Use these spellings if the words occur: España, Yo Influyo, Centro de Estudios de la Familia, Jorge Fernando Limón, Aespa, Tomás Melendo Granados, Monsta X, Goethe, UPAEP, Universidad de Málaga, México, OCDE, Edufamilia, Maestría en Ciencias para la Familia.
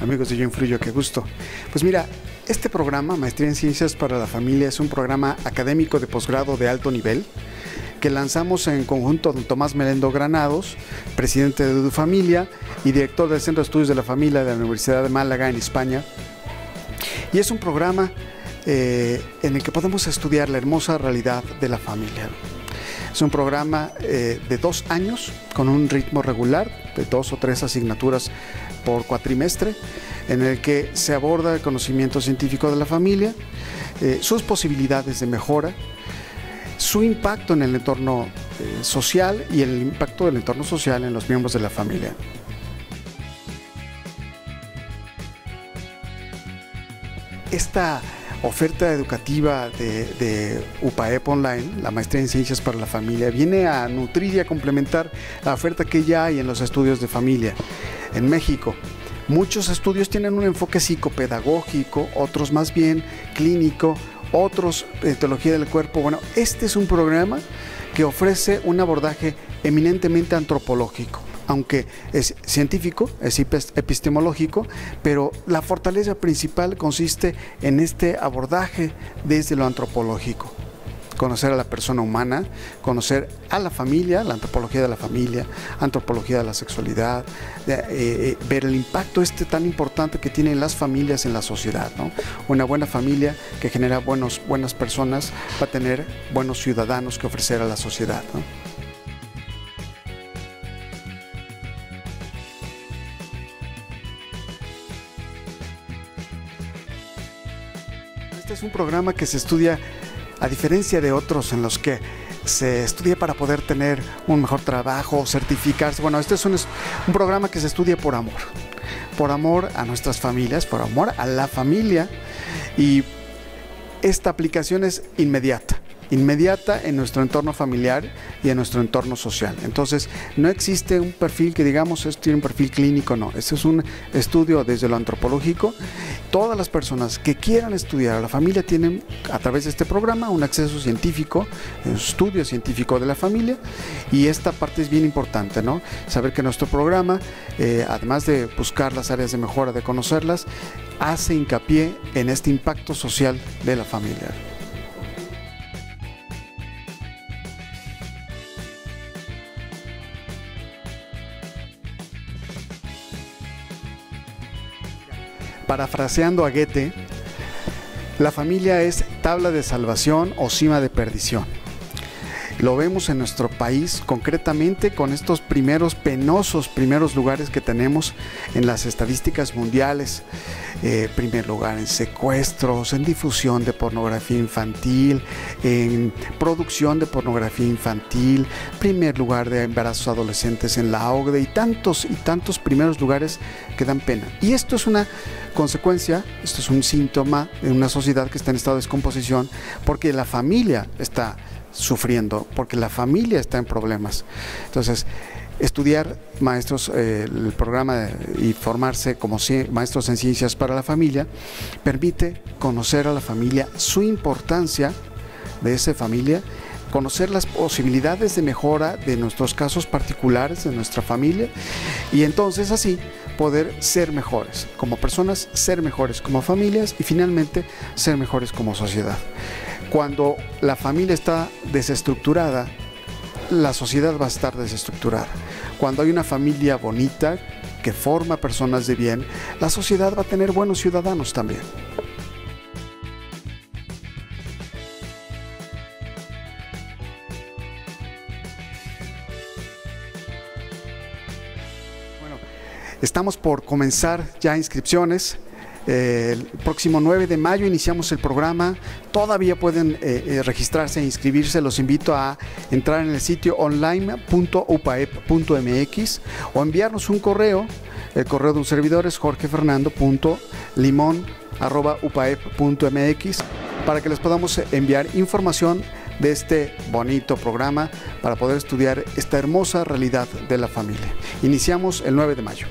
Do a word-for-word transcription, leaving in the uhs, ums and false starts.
Amigos de Yo Influyo, qué gusto. Pues mira, este programa, Maestría en Ciencias para la Familia, es un programa académico de posgrado de alto nivel que lanzamos en conjunto con Tomás Melendo Granados, presidente de Edufamilia y director del Centro de Estudios de la Familia de la Universidad de Málaga, en España. Y es un programa eh, en el que podemos estudiar la hermosa realidad de la familia. Es un programa eh, de dos años con un ritmo regular de dos o tres asignaturas por cuatrimestre, en el que se aborda el conocimiento científico de la familia, eh, sus posibilidades de mejora, su impacto en el entorno eh, social y el impacto del entorno social en los miembros de la familia. Esta oferta educativa de, de U P A E P Online, la Maestría en Ciencias para la Familia, viene a nutrir y a complementar la oferta que ya hay en los estudios de familia en México. Muchos estudios tienen un enfoque psicopedagógico, otros más bien clínico, otros de teología del cuerpo. Bueno, este es un programa que ofrece un abordaje eminentemente antropológico, aunque es científico, es epistemológico, pero la fortaleza principal consiste en este abordaje desde lo antropológico. Conocer a la persona humana, conocer a la familia, la antropología de la familia, antropología de la sexualidad, eh, eh, ver el impacto este tan importante que tienen las familias en la sociedad, ¿no? Una buena familia que genera buenos, buenas personas va a tener buenos ciudadanos que ofrecer a la sociedad, ¿no? Este es un programa que se estudia, a diferencia de otros en los que se estudia para poder tener un mejor trabajo, certificarse. Bueno, este es un, es un programa que se estudia por amor, por amor a nuestras familias, por amor a la familia, y esta aplicación es inmediata, inmediata en nuestro entorno familiar y en nuestro entorno social. Entonces, no existe un perfil que digamos, esto tiene un perfil clínico, no. Este es un estudio desde lo antropológico. Todas las personas que quieran estudiar a la familia tienen, a través de este programa, un acceso científico, un estudio científico de la familia, y esta parte es bien importante, ¿no? Saber que nuestro programa, eh, además de buscar las áreas de mejora, de conocerlas, hace hincapié en este impacto social de la familia. Parafraseando a Goethe, la familia es tabla de salvación o cima de perdición. Lo vemos en nuestro país concretamente con estos primeros penosos primeros lugares que tenemos en las estadísticas mundiales. Eh, primer lugar en secuestros, en difusión de pornografía infantil, en producción de pornografía infantil, primer lugar de embarazos adolescentes en la O C D E, y tantos y tantos primeros lugares que dan pena. Y esto es una consecuencia, esto es un síntoma de una sociedad que está en estado de descomposición, porque la familia está sufriendo, porque la familia está en problemas. Entonces, estudiar maestros, eh, el programa de, y formarse como maestros en ciencias para la familia, permite conocer a la familia, su importancia de esa familia, conocer las posibilidades de mejora de nuestros casos particulares, de nuestra familia, y entonces así poder ser mejores como personas, ser mejores como familias y finalmente ser mejores como sociedad. Cuando la familia está desestructurada, la sociedad va a estar desestructurada. Cuando hay una familia bonita que forma personas de bien, la sociedad va a tener buenos ciudadanos también. Bueno, estamos por comenzar ya inscripciones. Eh, el próximo nueve de mayo iniciamos el programa. Todavía pueden eh, eh, registrarse e inscribirse. Los invito a entrar en el sitio online punto upaep punto mx o enviarnos un correo. El correo de un servidor es jorge fernando punto limón arroba upaep punto mx, para que les podamos enviar información de este bonito programa para poder estudiar esta hermosa realidad de la familia. Iniciamos el nueve de mayo.